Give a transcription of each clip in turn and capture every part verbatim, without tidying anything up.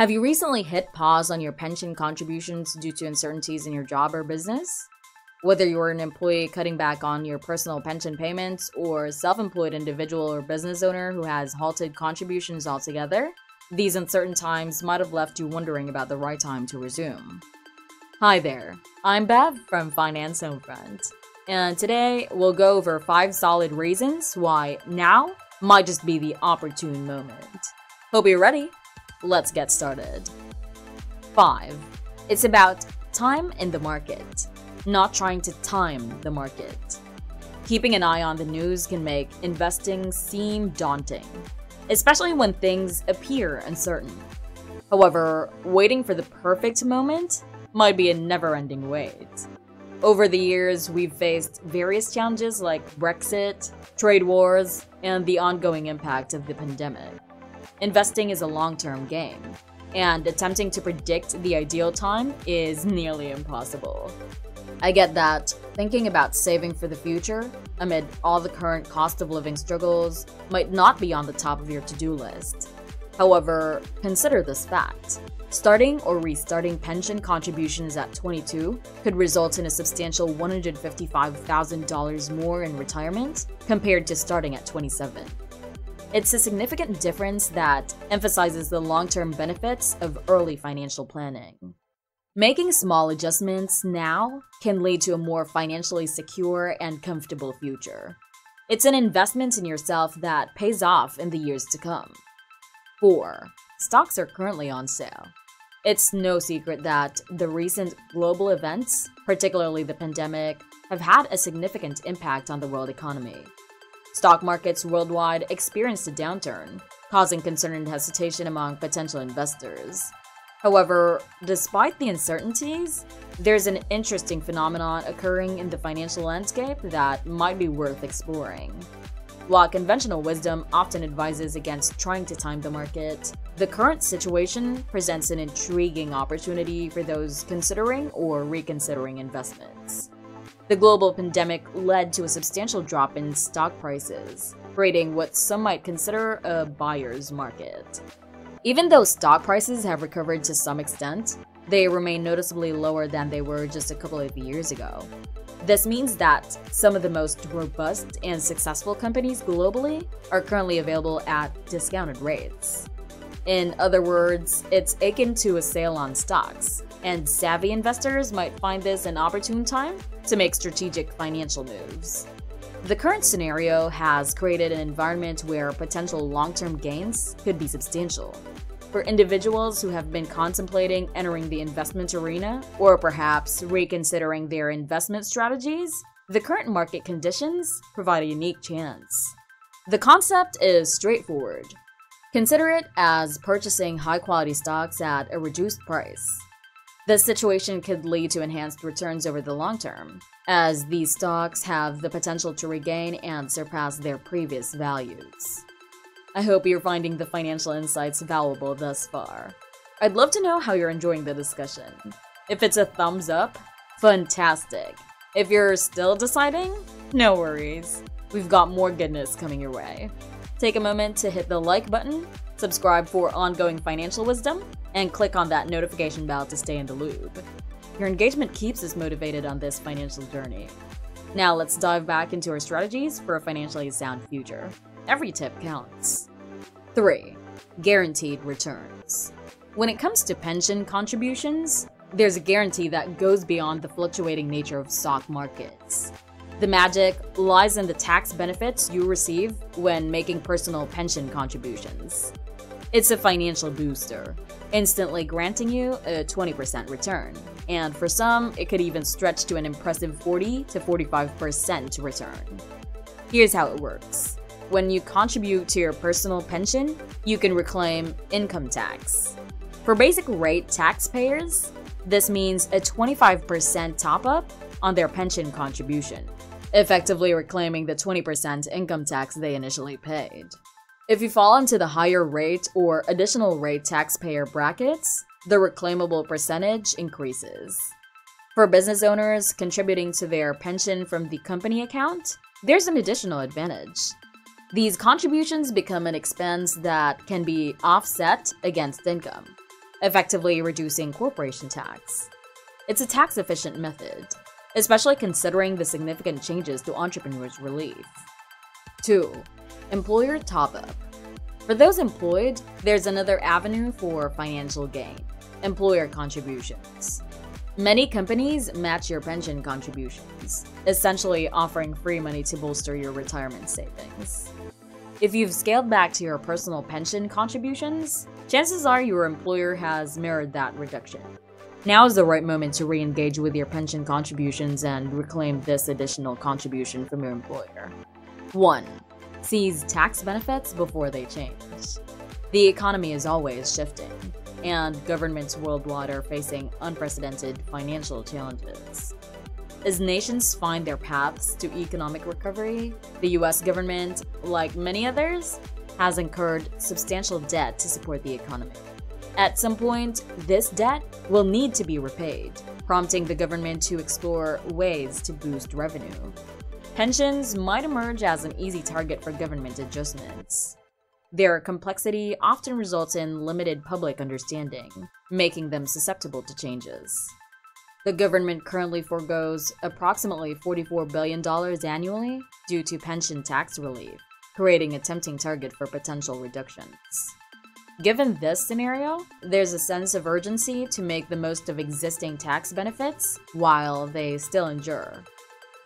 Have you recently hit pause on your pension contributions due to uncertainties in your job or business? Whether you're an employee cutting back on your personal pension payments or a self-employed individual or business owner who has halted contributions altogether, these uncertain times might have left you wondering about the right time to resume. Hi there, I'm Bev from Finance Home Front, and today we'll go over five solid reasons why now might just be the opportune moment. Hope you're ready. Let's get started. five. It's about time in the market, not trying to time the market. Keeping an eye on the news can make investing seem daunting, especially when things appear uncertain. However, waiting for the perfect moment might be a never-ending wait. Over the years, we've faced various challenges like Brexit, trade wars, and the ongoing impact of the pandemic. Investing is a long-term game, and attempting to predict the ideal time is nearly impossible. I get that thinking about saving for the future amid all the current cost of living struggles might not be on the top of your to-do list. However, consider this fact. Starting or restarting pension contributions at twenty-two could result in a substantial one hundred fifty-five thousand dollars more in retirement compared to starting at twenty-seven. It's a significant difference that emphasizes the long-term benefits of early financial planning. Making small adjustments now can lead to a more financially secure and comfortable future. It's an investment in yourself that pays off in the years to come. four. Stocks are currently on sale. It's no secret that the recent global events, particularly the pandemic, have had a significant impact on the world economy. Stock markets worldwide experienced a downturn, causing concern and hesitation among potential investors. However, despite the uncertainties, there's an interesting phenomenon occurring in the financial landscape that might be worth exploring. While conventional wisdom often advises against trying to time the market, the current situation presents an intriguing opportunity for those considering or reconsidering investments. The global pandemic led to a substantial drop in stock prices, creating what some might consider a buyer's market. Even though stock prices have recovered to some extent, they remain noticeably lower than they were just a couple of years ago. This means that some of the most robust and successful companies globally are currently available at discounted rates. In other words, it's akin to a sale on stocks, and savvy investors might find this an opportune time to make strategic financial moves. The current scenario has created an environment where potential long-term gains could be substantial. For individuals who have been contemplating entering the investment arena or perhaps reconsidering their investment strategies, the current market conditions provide a unique chance. The concept is straightforward. Consider it as purchasing high-quality stocks at a reduced price. This situation could lead to enhanced returns over the long term, as these stocks have the potential to regain and surpass their previous values. I hope you're finding the financial insights valuable thus far. I'd love to know how you're enjoying the discussion. If it's a thumbs up, fantastic. If you're still deciding, no worries. We've got more goodness coming your way. Take a moment to hit the like button, subscribe for ongoing financial wisdom, and click on that notification bell to stay in the loop. Your engagement keeps us motivated on this financial journey. Now let's dive back into our strategies for a financially sound future. Every tip counts. three. Guaranteed returns. When it comes to pension contributions, there's a guarantee that goes beyond the fluctuating nature of stock markets. The magic lies in the tax benefits you receive when making personal pension contributions. It's a financial booster, instantly granting you a twenty percent return, and for some, it could even stretch to an impressive forty to forty-five percent return. Here's how it works. When you contribute to your personal pension, you can reclaim income tax. For basic rate taxpayers, this means a twenty-five percent top-up on their pension contribution, effectively reclaiming the twenty percent income tax they initially paid. If you fall into the higher rate or additional rate taxpayer brackets, the reclaimable percentage increases. For business owners contributing to their pension from the company account, there's an additional advantage. These contributions become an expense that can be offset against income. effectively reducing corporation tax. It's a tax-efficient method, especially considering the significant changes to entrepreneurs' relief. two. Employer top-up. For those employed, there's another avenue for financial gain: employer contributions. Many companies match your pension contributions, essentially offering free money to bolster your retirement savings. If you've scaled back to your personal pension contributions, chances are your employer has mirrored that reduction. Now is the right moment to re-engage with your pension contributions and reclaim this additional contribution from your employer. one. Seize tax benefits before they change. The economy is always shifting, and governments worldwide are facing unprecedented financial challenges. As nations find their paths to economic recovery, the U S government, like many others, has incurred substantial debt to support the economy. At some point, this debt will need to be repaid, prompting the government to explore ways to boost revenue. Pensions might emerge as an easy target for government adjustments. Their complexity often results in limited public understanding, making them susceptible to changes. The government currently forgoes approximately forty-four billion dollars annually due to pension tax relief, creating a tempting target for potential reductions. Given this scenario, there's a sense of urgency to make the most of existing tax benefits while they still endure.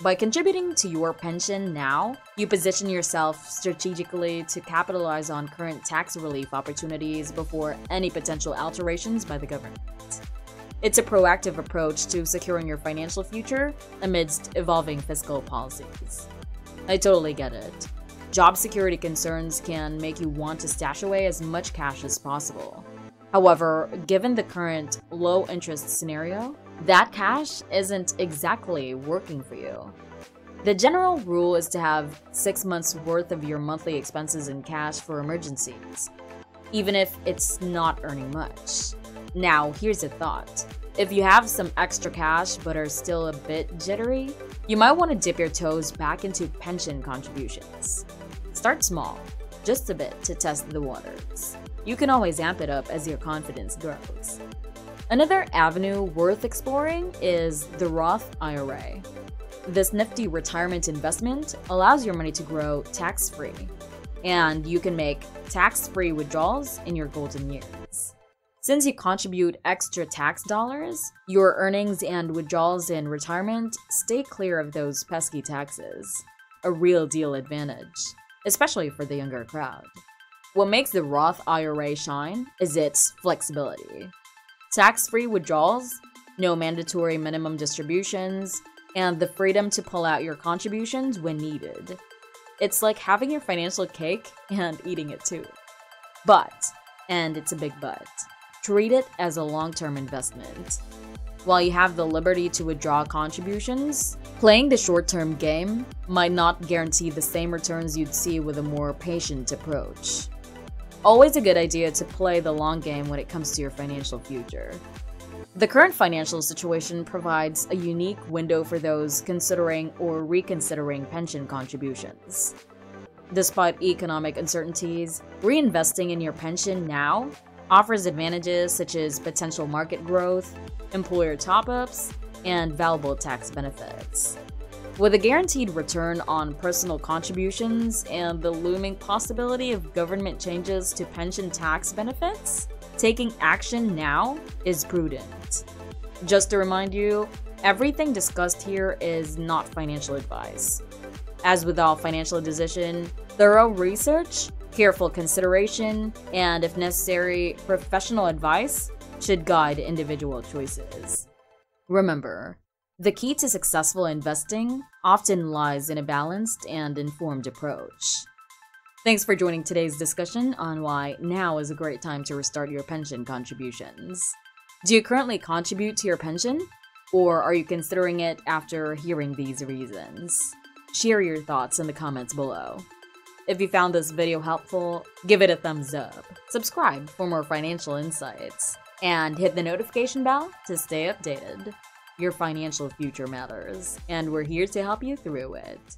By contributing to your pension now, you position yourself strategically to capitalize on current tax relief opportunities before any potential alterations by the government. It's a proactive approach to securing your financial future amidst evolving fiscal policies. I totally get it. Job security concerns can make you want to stash away as much cash as possible. However, given the current low-interest scenario, that cash isn't exactly working for you. The general rule is to have six months worth of your monthly expenses in cash for emergencies, even if it's not earning much. Now, here's a thought. If you have some extra cash but are still a bit jittery, you might want to dip your toes back into pension contributions. Start small, just a bit, to test the waters. You can always amp it up as your confidence grows. Another avenue worth exploring is the Roth I R A. This nifty retirement investment allows your money to grow tax-free, and you can make tax-free withdrawals in your golden years. Since you contribute extra tax dollars, your earnings and withdrawals in retirement stay clear of those pesky taxes. A real deal advantage, especially for the younger crowd. What makes the Roth I R A shine is its flexibility. Tax-free withdrawals, no mandatory minimum distributions, and the freedom to pull out your contributions when needed. It's like having your financial cake and eating it too. But, and it's a big but, treat it as a long-term investment. While you have the liberty to withdraw contributions, playing the short-term game might not guarantee the same returns you'd see with a more patient approach. Always a good idea to play the long game when it comes to your financial future. The current financial situation provides a unique window for those considering or reconsidering pension contributions. Despite economic uncertainties, reinvesting in your pension now offers advantages such as potential market growth, employer top-ups, and valuable tax benefits. With a guaranteed return on personal contributions and the looming possibility of government changes to pension tax benefits, taking action now is prudent. Just to remind you, everything discussed here is not financial advice. As with all financial decision, thorough research, careful consideration, and if necessary, professional advice should guide individual choices. Remember, the key to successful investing often lies in a balanced and informed approach. Thanks for joining today's discussion on why now is a great time to restart your pension contributions. Do you currently contribute to your pension, or are you considering it after hearing these reasons? Share your thoughts in the comments below. If you found this video helpful, give it a thumbs up, subscribe for more financial insights, and hit the notification bell to stay updated. Your financial future matters, and we're here to help you through it.